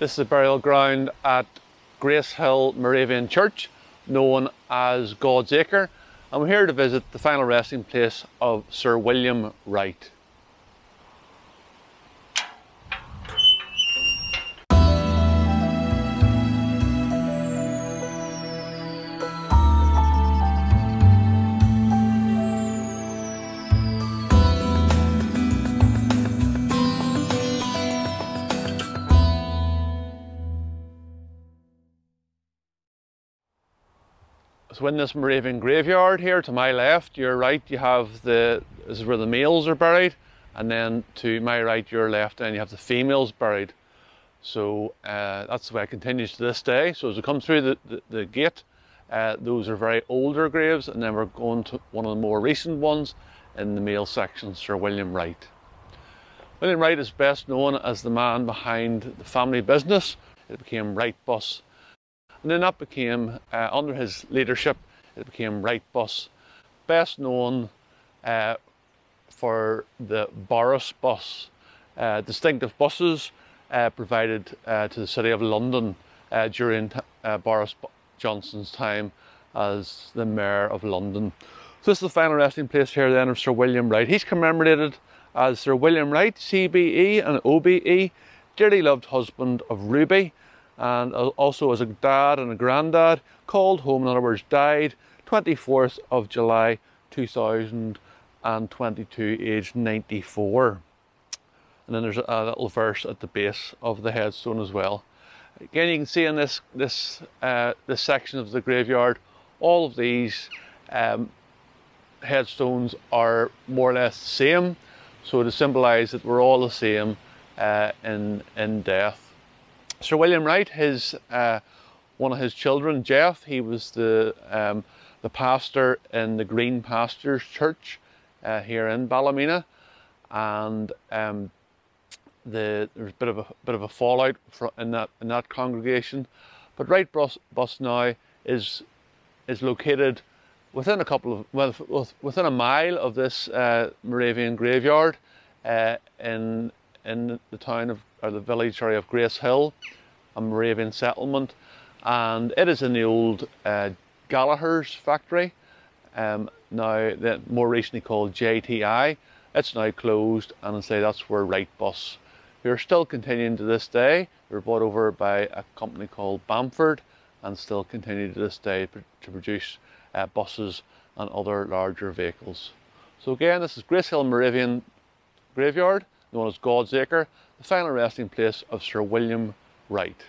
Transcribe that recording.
This is the burial ground at Gracehill Moravian Church, known as God's Acre, and we're here to visit the final resting place of Sir William Wright. So in this Moravian graveyard here, to my left, your right, you have this is where the males are buried, and then to my right, your left, then you have the females buried. So that's the way it continues to this day. So as we come through the gate, those are very older graves, and then we're going to one of the more recent ones in the male section, Sir William Wright. William Wright is best known as the man behind the family business. It became Wrightbus. And then that became, under his leadership, it became Wrightbus, best known for the Boris Bus, distinctive buses provided to the city of London during Boris Johnson's time as the Mayor of London. So this is the final resting place here then of Sir William Wright. He's commemorated as Sir William Wright, CBE and OBE, dearly loved husband of Ruby, and also as a dad and a granddad, called home, in other words, died 24th of July 2022, aged 94. And then there's a little verse at the base of the headstone as well. Again, you can see in this section of the graveyard, all of these headstones are more or less the same, so to symbolise that we're all the same in death. Sir William Wright, one of his children, Geoff, he was the pastor in the Green Pastures Church here in Ballymena, and there was a bit of a fallout in that congregation. But Wrightbus now is located within within a mile of this Moravian graveyard in the town of, or the village, sorry, of Gracehill, a Moravian settlement, and it is in the old Gallagher's factory, now that more recently called JTI. It's now closed, and I say that's where Wrightbus, who are still continuing to this day, they were bought over by a company called Bamford, and still continue to this day to produce buses and other larger vehicles. So again, this is Gracehill Moravian Graveyard, known as God's Acre, the final resting place of Sir William Wright.